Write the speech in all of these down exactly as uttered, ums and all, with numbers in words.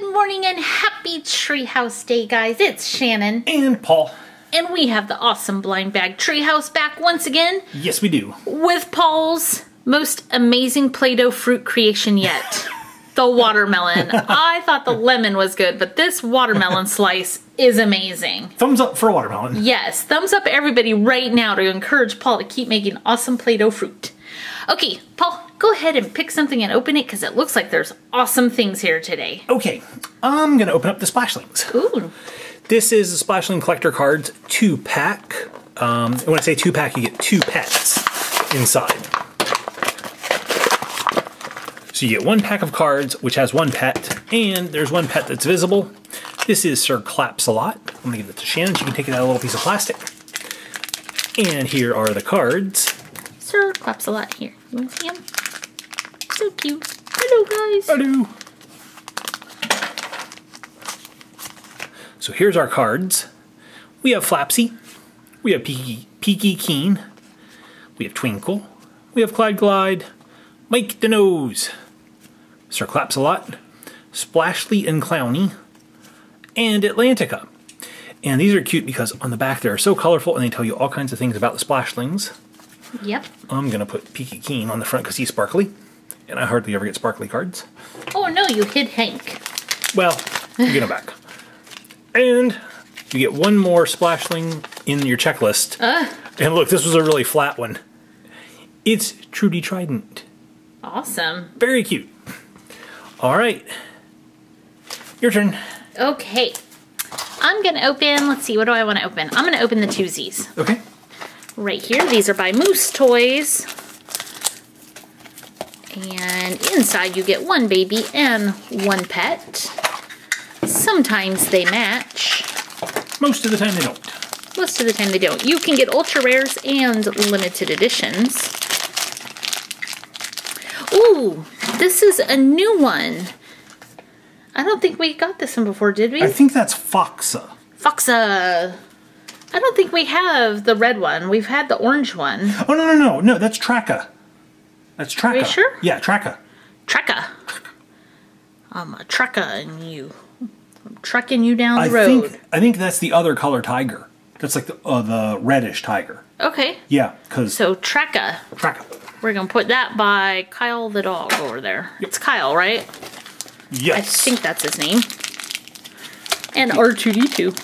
Good morning and happy Treehouse Day, guys. It's Shannon. And Paul. And we have the awesome Blind Bag Treehouse back once again. Yes, we do. With Paul's most amazing Play-Doh fruit creation yet. The watermelon. I thought the lemon was good, but this watermelon slice is amazing. Thumbs up for a watermelon. Yes. Thumbs up everybody right now to encourage Paul to keep making awesome Play-Doh fruit. Okay, Paul, go ahead and pick something and open it because it looks like there's awesome things here today. Okay, I'm going to open up the Splashlings. Ooh. This is the Splashling Collector Cards two pack. Um, and when I say two pack, you get two pets inside. So you get one pack of cards, which has one pet, and there's one pet that's visible. This is Sir Clapsalot. I'm going to give it to Shannon. She can take it out of a little piece of plastic. And here are the cards. Sir Clapsalot here. You want to see him? So cute. Hello, guys. Hello. So here's our cards. We have Flapsy. We have Peaky, Peaky Keen. We have Twinkle. We have Clyde Glide. Mike the Nose. Sir Clapsalot. Splashly and Clowny. And Atlantica. And these are cute because on the back they are so colorful and they tell you all kinds of things about the Splashlings. Yep. I'm going to put Peaky Keen on the front because he's sparkly. And I hardly ever get sparkly cards. Oh no, you hid Hank. Well, you get him back. And you get one more Splashling in your checklist. Uh. And look, this was a really flat one. It's Trudy Trident. Awesome. Very cute. All right. Your turn. Okay. I'm going to open, let's see, what do I want to open? I'm going to open the twosies. Okay. Right here. These are by Moose Toys. And inside you get one baby and one pet. Sometimes they match. Most of the time they don't. Most of the time they don't. You can get ultra rares and limited editions. Ooh, this is a new one. I don't think we got this one before, did we? I think that's Foxa. Foxa. I don't think we have the red one. We've had the orange one. Oh, no, no, no. No, that's Treka. That's Treka. Are you sure? Yeah, Treka. Treka. I'm a Treka in you. I'm trucking you down the I road. Think, I think that's the other color tiger. That's like the, uh, the reddish tiger. Okay. Yeah, because... So, Treka. Treka. We're going to put that by Kyle the dog over there. Yep. It's Kyle, right? Yes. I think that's his name. And R two D two.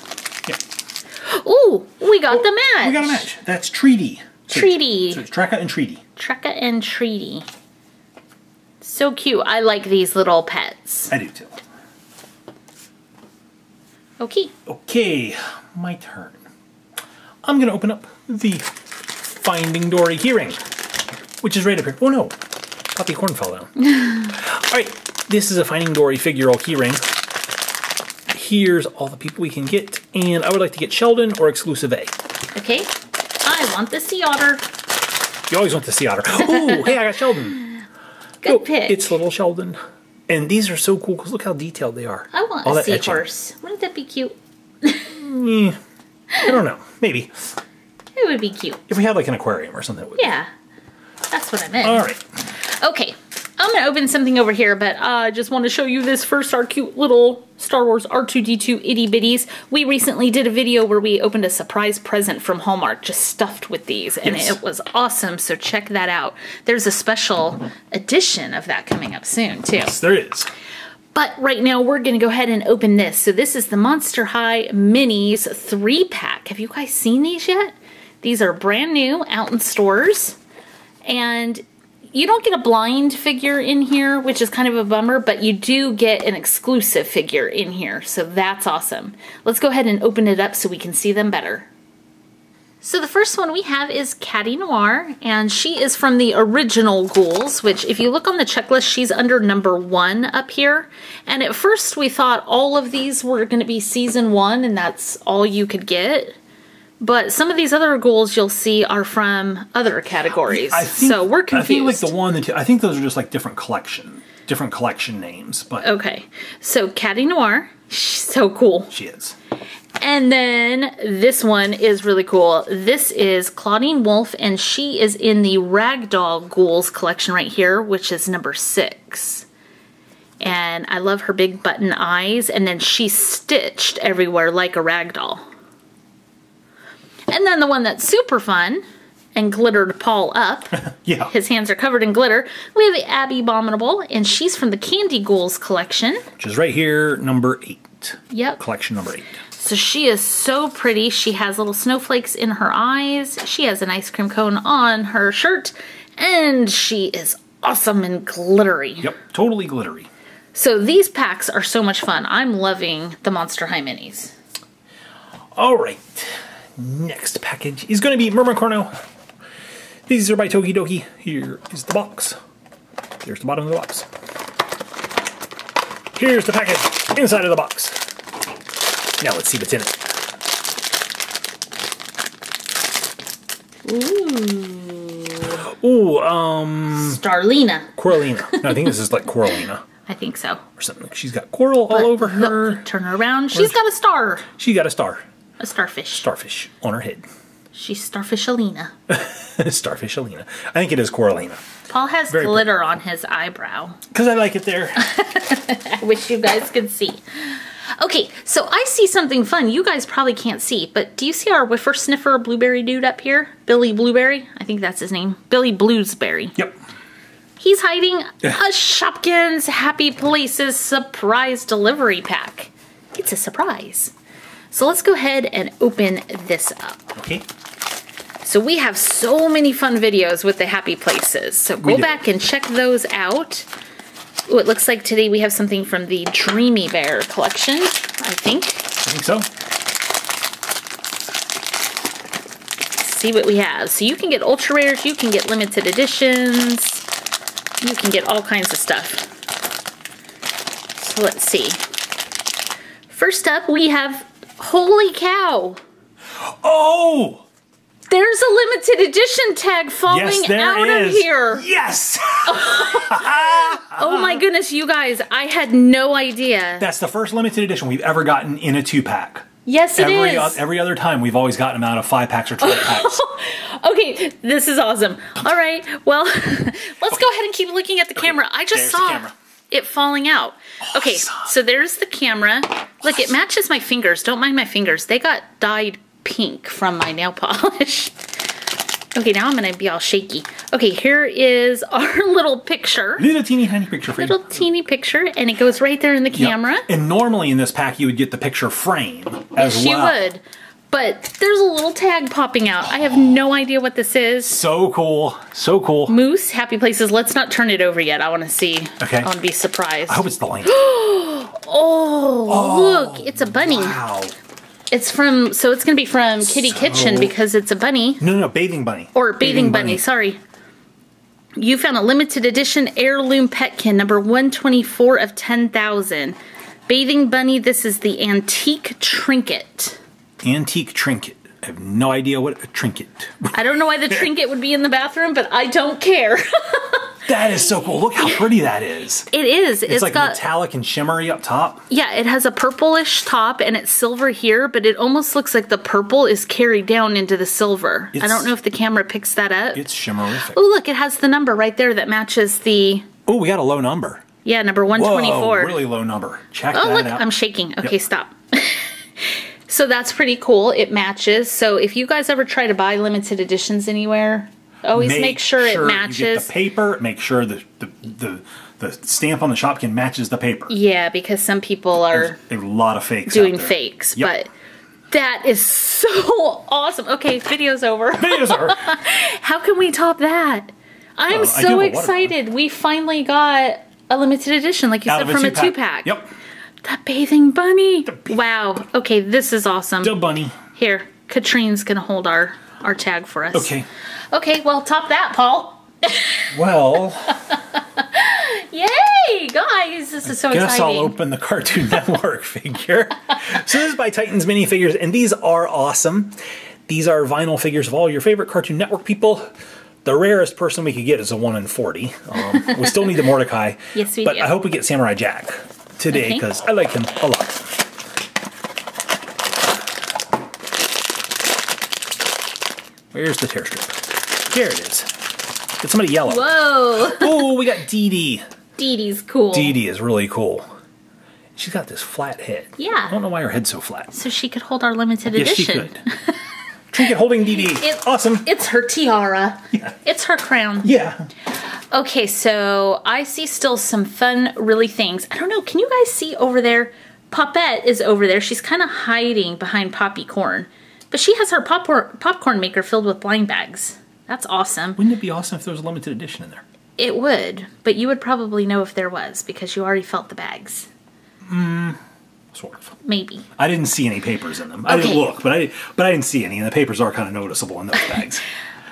Ooh, we got oh, the match. We got a match. That's Treaty. So Treaty. It's, so it's Treka and Treaty. Treka and Treaty. So cute. I like these little pets. I do too. Okay. Okay, my turn. I'm going to open up the Finding Dory keyring, which is right up here. Oh no, poppy corn fell down. All right, this is a Finding Dory figural keyring. Here's all the people we can get, and I would like to get Sheldon or Exclusive A. Okay. I want the sea otter. You always want the sea otter. Oh, hey, I got Sheldon. Good oh, pick. It's little Sheldon. And these are so cool because look how detailed they are. I want all a that sea etching. Horse. Wouldn't that be cute? mm, I don't know. Maybe. It would be cute. If we had like an aquarium or something. It would yeah. Be. That's what I meant. All right. Okay. I'm going to open something over here, but I uh, just want to show you this first, our cute little Star Wars R two D two itty bitties. We recently did a video where we opened a surprise present from Hallmark, just stuffed with these, and yes. It was awesome, so check that out. There's a special edition of that coming up soon, too. Yes, there is. But right now, we're going to go ahead and open this. So this is the Monster High Minis three pack. Have you guys seen these yet? These are brand new, out in stores, and... You don't get a blind figure in here, which is kind of a bummer, but you do get an exclusive figure in here, so that's awesome. Let's go ahead and open it up so we can see them better. So the first one we have is Catty Noir, and she is from the original Ghouls, which if you look on the checklist, she's under number one up here. And at first we thought all of these were going to be season one, and that's all you could get. But some of these other ghouls you'll see are from other categories, I think, so we're confused. I think like the one, that I think those are just like different collection, different collection names. But okay, so Catty Noir, she's so cool. She is. And then this one is really cool. This is Clowny Wolf, and she is in the Ragdoll Ghouls collection right here, which is number six. and I love her big button eyes, and then she's stitched everywhere like a rag doll. And then the one that's super fun and glittered Paul up. Yeah. His hands are covered in glitter. We have the Abby Abominable, and she's from the Candy Ghouls collection. Which is right here, number eight. Yep. Collection number eight. So she is so pretty. She has little snowflakes in her eyes. She has an ice cream cone on her shirt, and she is awesome and glittery. Yep, totally glittery. So these packs are so much fun. I'm loving the Monster High Minis. All right. Next package is going to be Myrmicorno. These are by Tokidoki. Here is the box. Here's the bottom of the box. Here's the package inside of the box. Now let's see what's in it. Ooh. Ooh, um... Starlina. Coralina. No, I think this is like Coralina. I think so. Or something. She's got coral but all over her. Look, turn her around. She's got a star. She got a star. A starfish. Starfish on her head. She's Starfish-alina. Starfish-alina. I think it is Coralina. Paul has Very glitter pretty. on his eyebrow. Because I like it there. I wish you guys could see. Okay, so I see something fun. You guys probably can't see, but do you see our whiffer sniffer blueberry dude up here? Billy Blueberry? I think that's his name. Billy Bluesberry. Yep. He's hiding a Shopkins Happy Places surprise delivery pack. It's a surprise. So let's go ahead and open this up. Okay. So we have so many fun videos with the Happy Places. So go back and check those out. Ooh, it looks like today we have something from the Dreamy Bear collection, I think. I think so. Let's see what we have. So you can get ultra rares, you can get limited editions, you can get all kinds of stuff. So let's see. First up, we have Holy Cow! Oh! There's a limited edition tag falling yes, there out is. of here. Yes. Oh my goodness, you guys, I had no idea. That's the first limited edition we've ever gotten in a two pack. Yes, it every, is. Every other time we've always gotten them out of five packs or twelve packs. Okay, this is awesome. All right, well, let's okay. go ahead and keep looking at the okay. camera. I just there's saw it falling out. Awesome. Okay, so there's the camera. Look, it matches my fingers. Don't mind my fingers. They got dyed pink from my nail polish. Okay, now I'm gonna be all shaky. Okay, here is our little picture. Little teeny tiny picture frame. Little teeny picture, and it goes right there in the camera. Yep. And normally in this pack you would get the picture frame as yes, well. Yes, you would. But there's a little tag popping out. I have no idea what this is. So cool. So cool. Moose, Happy Places. Let's not turn it over yet. I want to see. Okay. I want to be surprised. I hope it's the lamp. oh, oh, look. It's a bunny. Wow. It's from, so it's going to be from Kitty so, Kitchen because it's a bunny. No, no, Bathing Bunny. Or Bathing, bathing bunny, bunny, sorry. You found a limited edition heirloom petkin, number one twenty-four of ten thousand. Bathing Bunny, this is the antique trinket. Antique trinket. I have no idea what a trinket. I don't know why the trinket would be in the bathroom, but I don't care. That is so cool. Look how pretty that is. It is. It's, it's like got, metallic and shimmery up top. Yeah, it has a purplish top and it's silver here, but it almost looks like the purple is carried down into the silver. It's, I don't know if the camera picks that up. It's shimmerific. Oh, look, it has the number right there that matches the... Oh, we got a low number. Yeah, number one twenty-four. Whoa, really low number. Check oh, that look, out. Oh, look, I'm shaking. Okay, yep. Stop. So that's pretty cool. It matches. So if you guys ever try to buy limited editions anywhere, always make, make sure, sure it matches. You get the paper. Make sure the the, the the stamp on the Shopkin matches the paper. Yeah, because some people are There's a lot of fakes doing fakes. Yep. But that is so awesome. Okay, video's over. Video's over. How can we top that? I'm uh, so excited. We finally got a limited edition, like you Out said, a from two a two pack. Yep. The Bathing Bunny. The ba wow. Okay, this is awesome. The bunny. Here, Katrine's going to hold our, our tag for us. Okay. Okay, well, top that, Paul. Well. Yay, guys. This is so exciting. I guess I'll open the Cartoon Network figure. So this is by Titans Minifigures, and these are awesome. These are vinyl figures of all your favorite Cartoon Network people. The rarest person we could get is a one in forty. Um, we still need the Mordecai. Yes, we but do. But I hope we get Samurai Jack today because okay. I like him a lot. Where's the tear strip? Here it is. Get somebody yellow. Whoa! Oh, we got Dee Dee. Dee Dee's cool. Dee Dee is really cool. She's got this flat head. Yeah. I don't know why her head's so flat. So she could hold our limited yes, edition. Yes, she could. Trinket holding Dee Dee. It, awesome. It's her tiara. Yeah. It's her crown. Yeah. Okay, so I see still some fun, really things. I don't know. Can you guys see over there? Popette is over there. She's kind of hiding behind Poppy Corn. But she has her popcorn, popcorn maker filled with blind bags. That's awesome. Wouldn't it be awesome if there was a limited edition in there? It would, but you would probably know if there was because you already felt the bags. Mm, sort of. Maybe. I didn't see any papers in them. Okay. I didn't look, but I but I didn't see any, and the papers are kind of noticeable in those bags.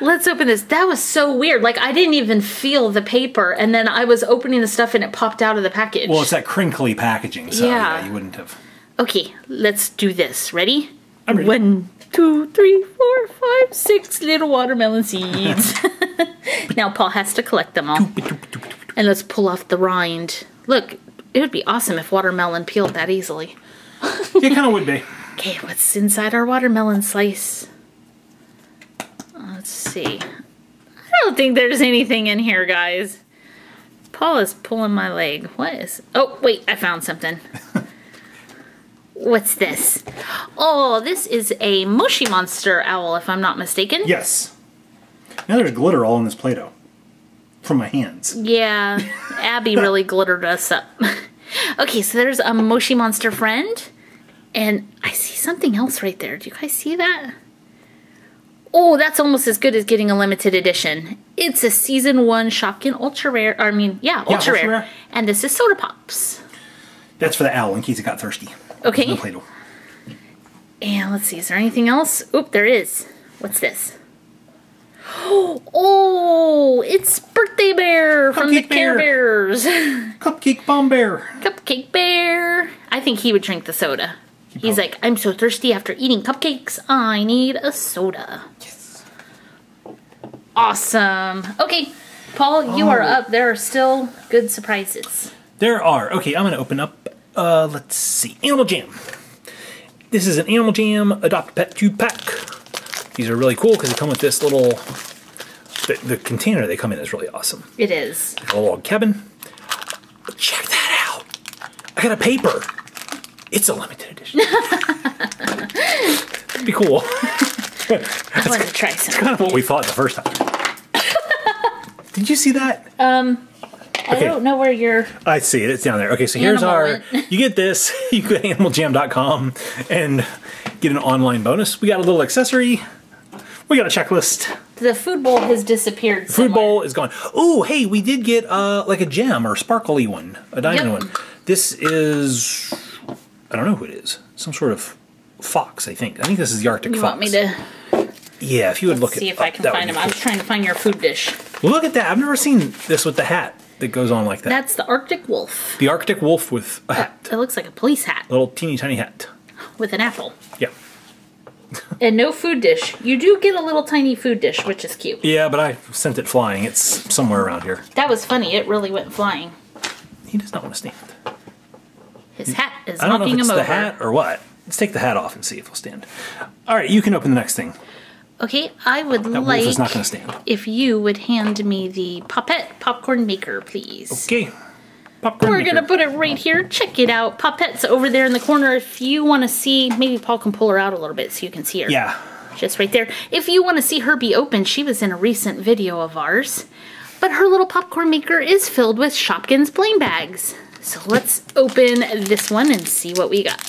Let's open this. That was so weird. Like, I didn't even feel the paper, and then I was opening the stuff, and it popped out of the package. Well, it's that crinkly packaging, so yeah, yeah you wouldn't have. Okay, let's do this. Ready? I'm ready. One, two, three, four, five, six little watermelon seeds. Now Paul has to collect them all. And let's pull off the rind. Look, it would be awesome if watermelon peeled that easily. It kind of would be. Okay, what's inside our watermelon slice? Let's see. I don't think there's anything in here, guys. Paul is pulling my leg. What is... Oh, wait, I found something. What's this? Oh, this is a Moshi Monster owl, if I'm not mistaken. Yes. Now there's glitter all in this Play-Doh. From my hands. Yeah, Abby really glittered us up. Okay, so there's a Moshi Monster friend. And I see something else right there. Do you guys see that? Oh, that's almost as good as getting a limited edition. It's a Season one Shopkin Ultra Rare. I mean, yeah, Ultra, yeah, ultra rare. rare. And this is Soda Pops. That's for the owl in case it got thirsty. Okay. No Play-Doh. And let's see, is there anything else? Oop, there is. What's this? Oh, it's Birthday Bear from the Care Bears. Cupcake Bomb Bear. Cupcake Bear. I think he would drink the soda. He's like, I'm so thirsty after eating cupcakes. I need a soda. Yes. Awesome. Okay, Paul, you are up. There are still good surprises. There are. Okay, I'm going to open up. Uh, let's see. Animal Jam. This is an Animal Jam Adopt a Pet two pack. These are really cool because they come with this little, the, the container they come in is really awesome. It is. Like a log cabin. Check that out. I got a paper. It's a limited edition. That'd be cool. I want to try some. That's kind of what we thought the first time. Did you see that? Um, I okay. don't know where you're. I see it. It's down there. Okay, so here's our, you get this. You go to animal jam dot com and get an online bonus. We got a little accessory. We got a checklist. The food bowl has disappeared. The food somewhere. bowl is gone. Oh, hey, we did get uh, like a gem or sparkly one, a diamond yep. one. This is, I don't know who it is. Some sort of fox, I think. I think this is the Arctic you fox. You want me to? Yeah, if you would Let's look at. See if up, I can find him. Cool. I was trying to find your food dish. Look at that. I've never seen this with the hat that goes on like that. That's the Arctic wolf. The Arctic wolf with a hat. Uh, it looks like a police hat. Little teeny tiny hat. With an apple. Yeah. And no food dish. You do get a little tiny food dish, which is cute. Yeah, but I sent it flying. It's somewhere around here. That was funny. It really went flying. He does not want to stand. His hat is knocking him over. I don't know if it's the hat or what. Let's take the hat off and see if he'll stand. All right, you can open the next thing. Okay, I would that like wolf is not gonna stand. If you would hand me the Popette popcorn maker, please. Okay. Popcorn We're maker. gonna put it right here. Check it out. Popette's over there in the corner. If you want to see, maybe Paul can pull her out a little bit so you can see her. Yeah. Just right there. If you want to see her be open, she was in a recent video of ours. But her little popcorn maker is filled with Shopkins plain bags. So let's open this one and see what we got.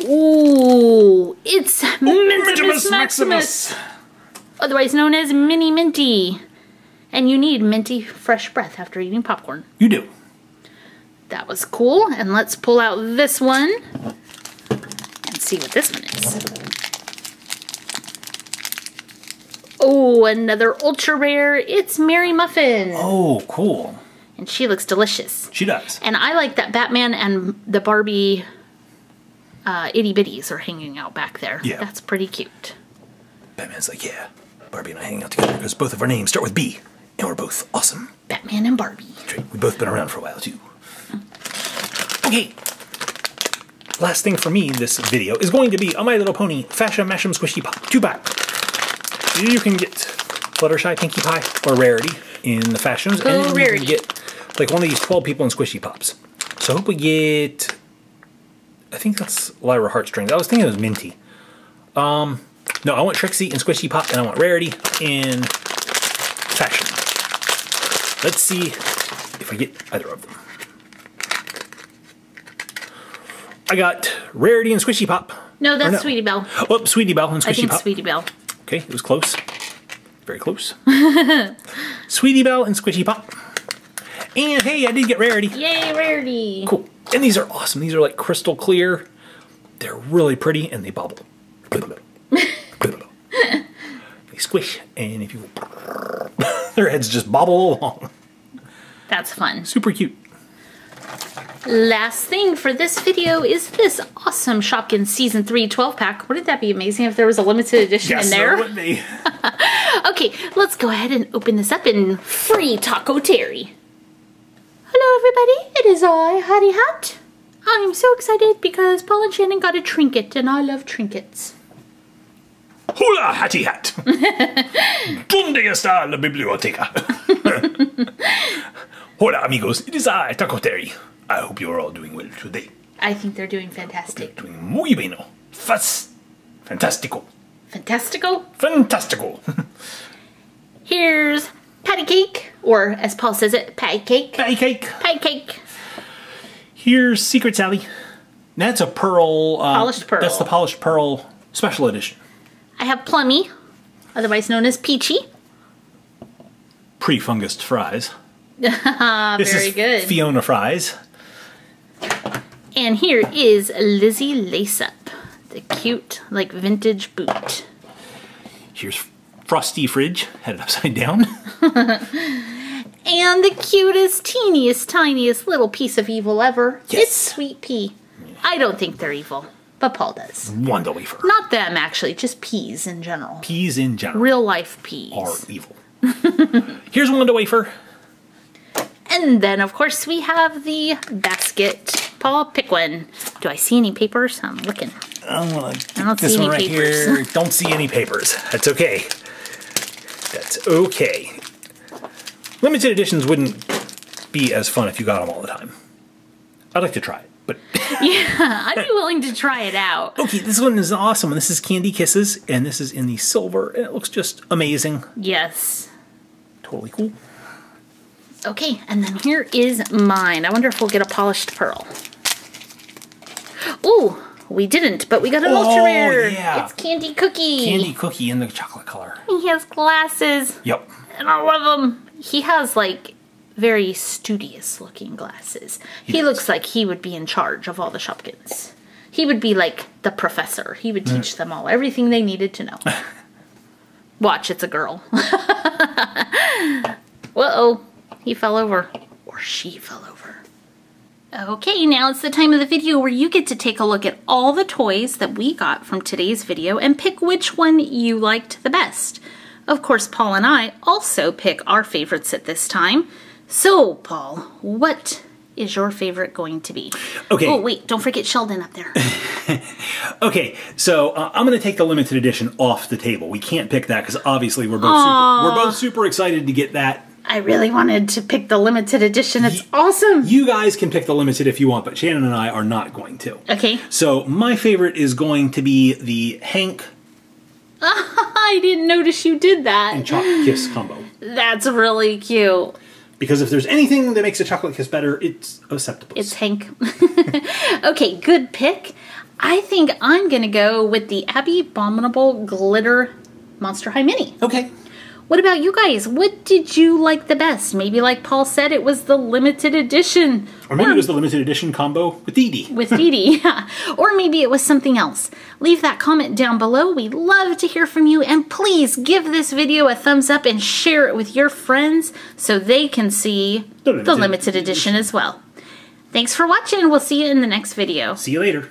Ooh, it's Ooh, Mintimus Maximus. Maximus, otherwise known as Mini Minty. And you need minty fresh breath after eating popcorn. You do. That was cool. And let's pull out this one and see what this one is. Oh, another ultra rare. It's Mary Muffin. Oh, cool. And she looks delicious. She does. And I like that Batman and the Barbie uh, itty bitties are hanging out back there. Yeah. That's pretty cute. Batman's like, yeah, Barbie and I hang out together because both of our names start with B. And we're both awesome. Batman and Barbie. We've both been around for a while, too. Okay. Last thing for me this video is going to be a My Little Pony Fashion Mashem Squishy Pop two pack. You can get Fluttershy, Pinkie Pie, or Rarity in the fashions. Go and Rarity. You get like one of these twelve people in Squishy Pops. So I hope we get, I think that's Lyra Heartstrings. I was thinking it was Minty. Um, no, I want Trixie and Squishy Pop, and I want Rarity in fashion. Let's see if I get either of them. I got Rarity and Squishy Pop. No, that's no. Sweetie Belle. Oh, Sweetie Belle and Squishy Pop. I think Pop. Sweetie Belle. Okay, it was close. Very close. Sweetie Belle and Squishy Pop. And hey, I did get Rarity. Yay, Rarity. Cool. And these are awesome. These are like crystal clear. They're really pretty and they bobble. They squish, and if you their heads just bobble along. That's fun. Super cute. Last thing for this video is this awesome Shopkins Season three twelve pack. Wouldn't that be amazing if there was a limited edition yes, in there? Yes, there would be. Okay, let's go ahead and open this up and free Taco Terry. Hello, everybody. It is I, Hattie Hat. I'm so excited because Paul and Shannon got a trinket, and I love trinkets. Hula, Hattie Hat. Donde está la biblioteca? Hola, amigos. It is I, Taco Terry. I hope you're all doing well today. I think they're doing fantastic. They're doing muy bueno. Fas fantastico. Fantastico? Fantastico. Here's Patty Cake, or as Paul says it, Patty Cake. Patty Cake. Patty Cake. Here's Secret Sally. That's a pearl. Uh, polished pearl. That's the polished pearl special edition. I have Plummy, otherwise known as Peachy. Pre-fungused fries. This Very is good. Fiona Fries. And here is Lizzie Lace-Up, the cute, like, vintage boot. Here's Frosty Fridge, headed upside down. And the cutest, teeniest, tiniest little piece of evil ever. Yes. It's Sweet Pea. I don't think they're evil, but Paul does. Wanda wafer. Not them, actually, just peas in general. Peas in general. Real life peas. Are evil. Here's Wanda wafer. And then, of course, we have the basket. Paul, pick one. Do I see any papers? I'm looking. I want to get this one right here. Don't see any papers. That's okay. That's okay. Limited editions wouldn't be as fun if you got them all the time. I'd like to try it, but... yeah, I'd be willing to try it out. Okay, this one is awesome. This is Candy Kisses, and this is in the silver, and it looks just amazing. Yes. Totally cool. Okay, and then here is mine. I wonder if we'll get a polished pearl. Ooh, we didn't, but we got an oh, ultra rare. Yeah. It's Candy Cookie. Candy Cookie in the chocolate color. He has glasses. Yep. And I love him. He has like very studious looking glasses. He, he looks like he would be in charge of all the Shopkins. He would be like the professor. He would teach mm. them all everything they needed to know. Watch, it's a girl. Whoa. He fell over, or she fell over. Okay, now it's the time of the video where you get to take a look at all the toys that we got from today's video and pick which one you liked the best. Of course, Paul and I also pick our favorites at this time. So, Paul, what is your favorite going to be? Okay. Oh, wait, don't forget Sheldon up there. Okay, so uh, I'm going to take the limited edition off the table. We can't pick that because obviously we're both, super, we're both super excited to get that. I really wanted to pick the limited edition. It's you, awesome. You guys can pick the limited if you want, but Shannon and I are not going to. Okay. So my favorite is going to be the Hank. I didn't notice you did that. And Chocolate Kiss combo. That's really cute. Because if there's anything that makes a Chocolate Kiss better, it's acceptable. It's Hank. Okay, good pick. I think I'm going to go with the Abby Abominable Glitter Monster High Mini. Okay. What about you guys? What did you like the best? Maybe like Paul said, it was the limited edition. Or maybe or, it was the limited edition combo with Dee Dee. With Dee Dee, yeah. Or maybe it was something else. Leave that comment down below. We love to hear from you. And please give this video a thumbs up and share it with your friends so they can see the limited, the limited edition as well. Thanks for watching. We'll see you in the next video. See you later.